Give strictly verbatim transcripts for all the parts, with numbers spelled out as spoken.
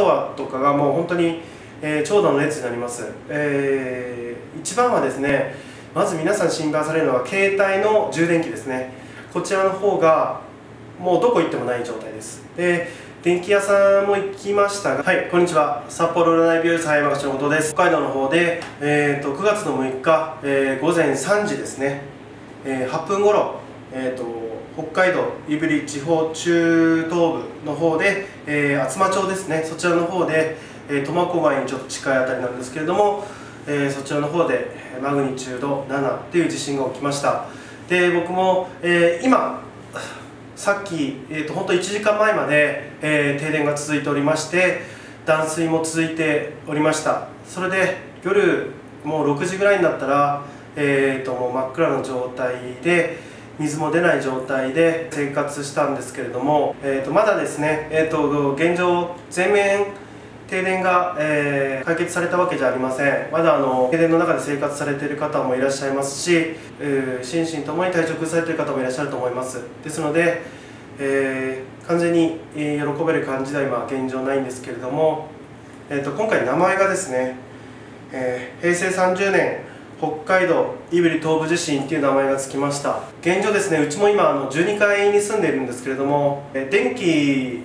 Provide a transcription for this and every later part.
話とかがもう本当に、えー、長蛇の列になります。えー、一番はですね、まず皆さん心配されるのは携帯の充電器ですね。こちらの方がもうどこ行ってもない状態です。で、電気屋さんも行きましたが、はい、こんにちは。札幌占い美容室早山口のことです。北海道の方で、えー、とくがつのむいか、えー、ごぜんさんじですね、えー、はっぷんごろ、えーと北海道胆振地方中東部の方で、えー、厚真町ですね、そちらの方で、えー、苫小牧にちょっと近いあたりなんですけれども、えー、そちらの方でマグニチュードななという地震が起きました。で、僕も、えー、今さっき、えー、とほんといちじかんまえまで、えー、停電が続いておりまして、断水も続いておりました。それで夜もうろくじぐらいになったら、えー、ともう真っ暗な状態で、水も出ない状態で生活したんですけれども、えー、とまだですね、えー、と現状全面停電が、えー、解決されたわけじゃありません。まだあの停電の中で生活されている方もいらっしゃいますし、えー、心身ともに体調崩されている方もいらっしゃると思います。ですので、えー、完全に喜べる感じでは今現状ないんですけれども、えー、と今回名前がですね、えー、へいせいさんじゅうねん北海道胆振東部地震っていう名前がつきました。現状ですね、うちも今あのじゅうにかいに住んでいるんですけれども、電気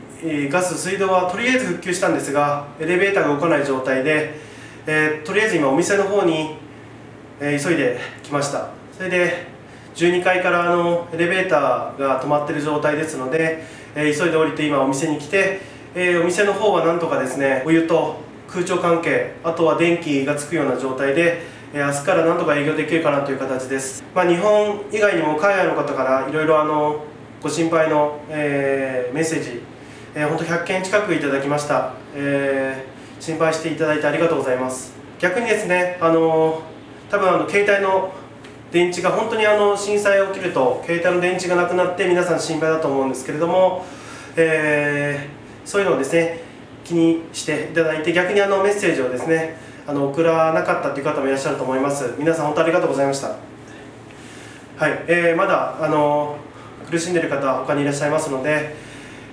ガス水道はとりあえず復旧したんですが、エレベーターが動かない状態で、えー、とりあえず今お店の方に、えー、急いで来ました。それでじゅうにかいからあのエレベーターが止まっている状態ですので、えー、急いで降りて今お店に来て、えー、お店の方はなんとかですね、お湯と空調関係、あとは電気がつくような状態で、明日からなんとか営業できるかなという形です。まあ、日本以外にも海外の方からいろいろあのご心配の、えー、メッセージ、えー、本当ひゃっけん近くいただきました、えー。心配していただいてありがとうございます。逆にですね、あのー、多分あの携帯の電池が本当にあの震災起きると携帯の電池がなくなって皆さん心配だと思うんですけれども、えー、そういうのをですね気にしていただいて、逆にあのメッセージをですね、あの送らなかったという方もいらっしゃると思います。皆さん本当にありがとうございました。はい、えー、まだあの苦しんでいる方は他にいらっしゃいますので、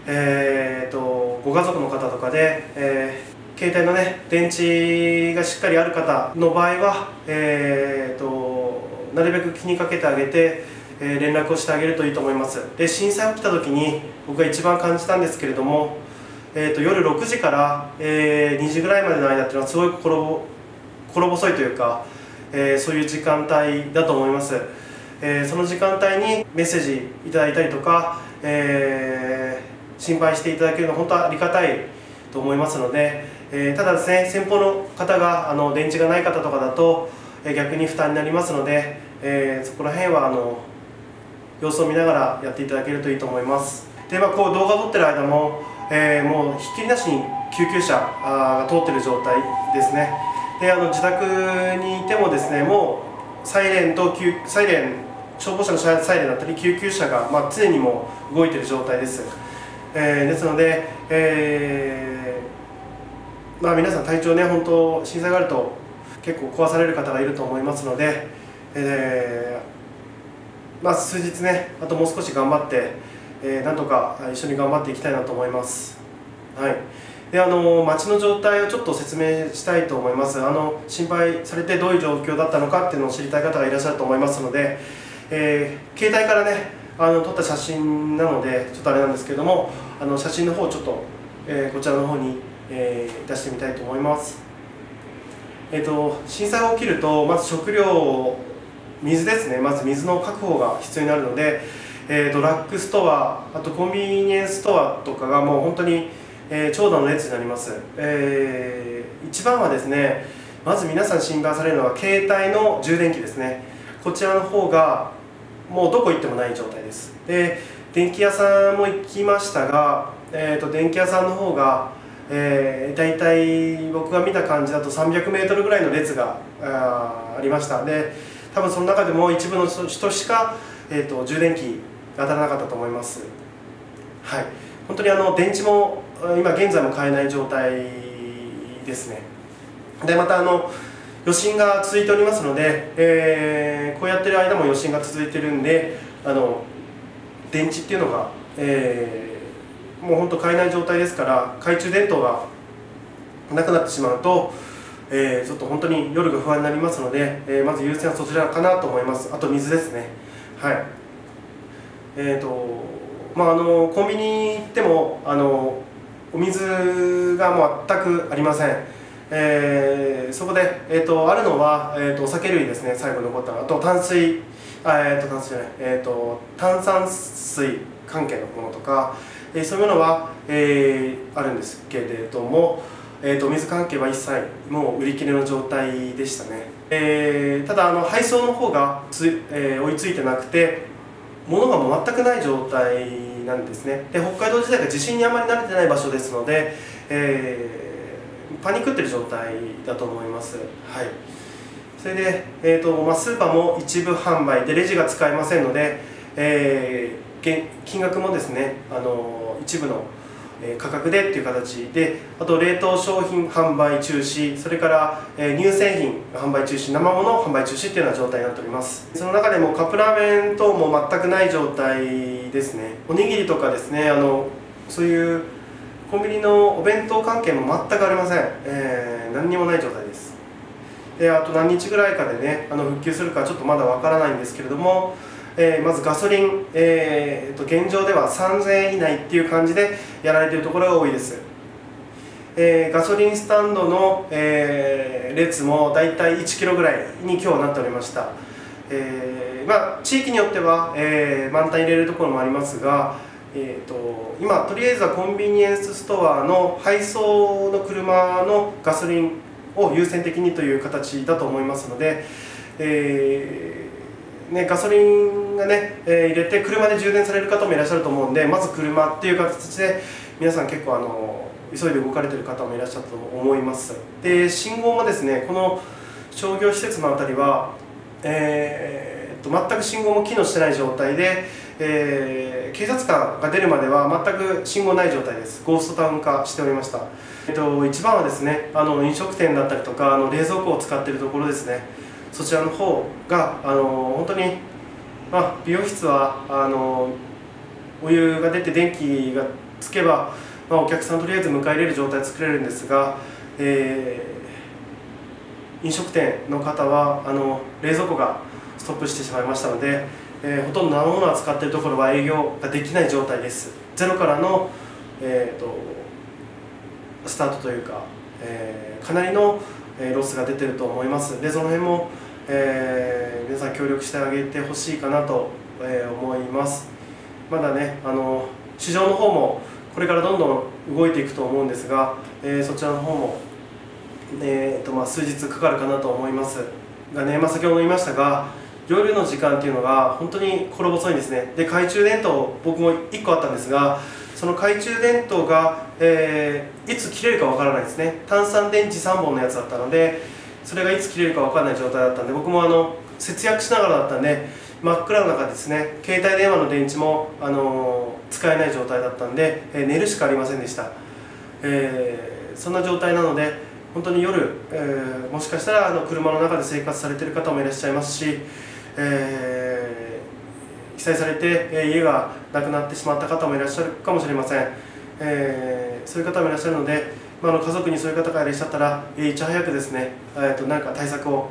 えー、とご家族の方とかで、えー、携帯のね電池がしっかりある方の場合は、えー、となるべく気にかけてあげて、えー、連絡をしてあげるといいと思います。で、震災起きた時に僕が一番感じたんですけれども、えーと夜ろくじから、えー、にじぐらいまでの間っていうのはすごい心細、心細いというか、えー、そういう時間帯だと思います。えー、その時間帯にメッセージいただいたりとか、えー、心配していただけるのは本当はありがたいと思いますので、えー、ただですね、先方の方があの電池がない方とかだと、えー、逆に負担になりますので、えー、そこら辺はあの様子を見ながらやっていただけるといいと思います。で、まあ、こう動画を撮ってる間もえー、もうひっきりなしに救急車が通っている状態ですね。で、あの自宅にいてもですね、もうサイレンと救サイレン消防車のサイレンだったり救急車が、まあ、常にもう動いている状態です、えー、ですので、えーまあ、皆さん体調ね、本当震災があると結構壊される方がいると思いますので、えーまあ、数日ね、あともう少し頑張ってえー、なんとか一緒に頑張っていきたいなと思います。はい、で、あの町の状態をちょっと説明したいと思います。あの心配されてどういう状況だったのかっていうのを知りたい方がいらっしゃると思いますので、えー、携帯からねあの撮った写真なのでちょっとあれなんですけれども、あの写真の方をちょっと、えー、こちらの方に、えー、出してみたいと思います。えーと、震災が起きるとまず食料、水ですね、まず水の確保が必要になるので、えー、ドラッグストア、あとコンビニエンスストアとかがもう本当に、えー、長蛇の列になります、えー、一番はですね、まず皆さん心配されるのは携帯の充電器ですね。こちらの方がもうどこ行ってもない状態です。で、電気屋さんも行きましたが、えー、と電気屋さんの方が、えー、大体僕が見た感じだとさんびゃくメートルぐらいの列が あ, ありました。で、多分その中でも一部の人しか、えー、と充電器当たらなかったと思います。はい、本当にあの電池も今現在も買えない状態ですね。で、またあの余震が続いておりますので、えー、こうやってる間も余震が続いてるんで、あの電池っていうのが、えー、もう本当買えない状態ですから、懐中電灯がなくなってしまうと、えー、ちょっと本当に夜が不安になりますので、えー、まず優先はそちらかなと思います。あと水ですね。はい、えーとまあ、あのコンビニ行ってもあのお水がもう全くありません。えー、そこで、えー、とあるのは、えー、とお酒類ですね。最後残ったのあと炭水あ、えー、と炭水じゃない、えー、と炭酸水関係のものとか、えー、そういうものは、えー、あるんですけれども、えー、と水関係は一切もう売り切れの状態でしたね。えー、ただあの配送の方がつ、えー、追いついてなくて物がもう全くない状態なんですね。で北海道自体が地震にあまり慣れてない場所ですので、えー、パニックってる状態だと思います。はい、それで、えーとまあ、スーパーも一部販売でレジが使えませんので、えー、金額もですねあの一部の価格でっていう形で、あと冷凍商品販売中止、それから乳製品販売中止、生もの販売中止っていうような状態になっております。その中でもカップラーメン等も全くない状態ですね。おにぎりとかですねあのそういうコンビニのお弁当関係も全くありません。えー、何にもない状態です。であと何日ぐらいかでねあの復旧するかちょっとまだわからないんですけれども、えー、まずガソリン、えー、と現状ではさんぜんえん以内っていう感じでやられているところが多いです。えー、ガソリンスタンドの、えー、列もだいたいいちキロぐらいに今日はなっておりました。えーまあ、地域によっては、えー、満タン入れるところもありますが、えー、と今とりあえずはコンビニエンスストアの配送の車のガソリンを優先的にという形だと思いますので、えーね、ガソリンがね、えー、入れて車で充電される方もいらっしゃると思うんで、まず車っていう形で皆さん結構あの急いで動かれてる方もいらっしゃったと思います。で信号もですねこの商業施設の辺りは、えー、っと全く信号も機能してない状態で、えー、警察官が出るまでは全く信号ない状態です。ゴーストタウン化しておりました。えっと、一番はですねあの飲食店だったりとかあの冷蔵庫を使っているところですね。そちらの方があの本当に、まあ、美容室はあのお湯が出て電気がつけば、まあ、お客さんとりあえず迎え入れる状態を作れるんですが、えー、飲食店の方はあの冷蔵庫がストップしてしまいましたので、えー、ほとんど生ものを扱っているところは営業ができない状態です。ゼロからの、えー、とスタートというか、えー、かなりのロスが出てると思います。でその辺も、えー、皆さん協力してあげてほしいかなと思います。まだねあの市場の方もこれからどんどん動いていくと思うんですが、えー、そちらの方も、えーとまあ、数日かかるかなと思いますがね、まあ、先ほど言いましたが夜の時間っていうのが本当に心細いんですね。で懐中電灯僕もいっこあったんですがその懐中電灯が、えー、いつ切れるかわからないですね。単三電池さんぼんのやつだったのでそれがいつ切れるかわからない状態だったんで僕もあの節約しながらだったんで真っ暗の中ですね携帯電話の電池も、あのー、使えない状態だったんで、えー、寝るしかありませんでした。えー、そんな状態なので本当に夜、えー、もしかしたらあの車の中で生活されている方もいらっしゃいますし、えー被災されて家がなくなってしまった方もいらっしゃるかもしれません。えー、そういう方もいらっしゃるので、まあ、あの家族にそういう方がいらっしゃったらいち早くですね、えー、となんか対策を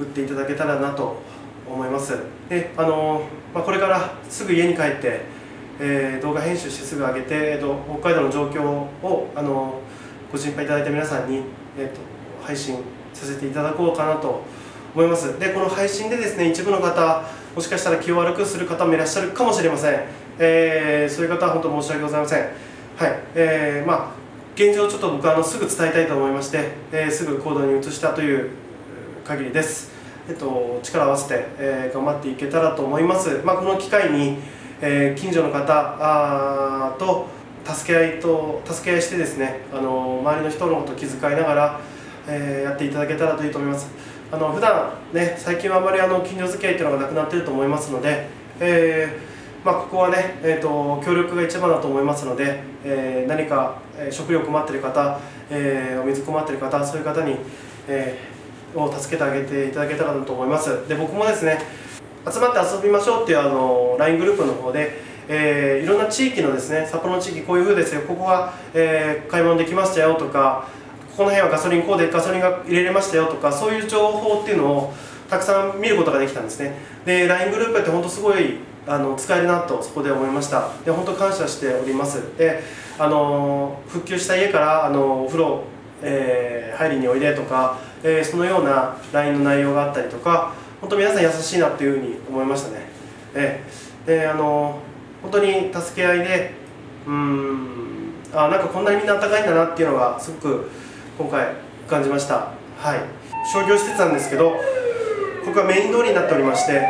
打っていただけたらなと思います。であのーまあ、これからすぐ家に帰って、えー、動画編集してすぐ上げて、えー、と北海道の状況を、あのー、ご心配いただいた皆さんに、えー、と配信させていただこうかなと思います。でこの配信でですね一部の方もしかしたら気を悪くする方もいらっしゃるかもしれません。えー、そういう方は本当申し訳ございません。はい、えー、まあ現状ちょっと僕はあのすぐ伝えたいと思いまして、えー、すぐ行動に移したという限りです。えっと力を合わせて、えー、頑張っていけたらと思います。まあこの機会に、えー、近所の方あと助け合いと助け合いしてですね、あの周りの人のことを気遣いながら、えー、やっていただけたらといいと思います。あの普段ね最近はあまりあの近所付き合いというのがなくなっていると思いますので、えーまあ、ここはね、えー、と協力が一番だと思いますので、えー、何か食料困っている方、えー、お水困っている方そういう方に、えー、を助けてあげていただけたらと思います。で僕もですね集まって遊びましょうっていうあの ライン グループの方で、えー、いろんな地域のですね札幌の地域こういう風ですよここは、えー、買い物できましたよとか。この辺はガソリンこうでガソリンが入れれましたよとか、そういう情報っていうのをたくさん見ることができたんですね。で ライン グループやって本当すごいあの使えるなとそこで思いました。で本当感謝しております。であの復旧した家からあのお風呂、えー、入りにおいでとか、えー、そのような ライン の内容があったりとか、本当皆さん優しいなっていうふうに思いましたね。えであの本当に助け合いで、うーんあなんかこんなにみんな温かいんだなっていうのがすごく今回感じました。はい、商業施設なんですけど、ここがメイン通りになっておりまして、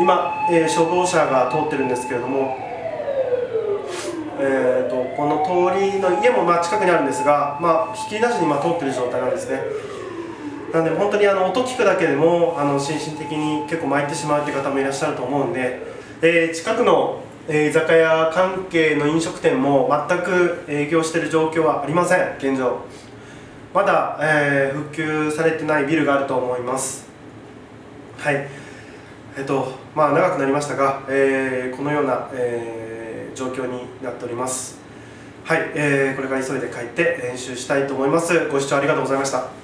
今、えー、消防車が通ってるんですけれども、えー、とこの通りの家もまあ近くにあるんですが、まあ、ひっきりなしにまあ通ってる状態なんですね。なので本当にあの音聞くだけでもあの心身的に結構参ってしまうという方もいらっしゃると思うんで、えー、近くの、えー、居酒屋関係の飲食店も全く営業している状況はありません。現状まだ、えー、復旧されてないビルがあると思います。はい、えっとまあ、長くなりましたが、えー、このような、えー、状況になっております。はい、えー、これから急いで帰って練習したいと思います。ご視聴ありがとうございました。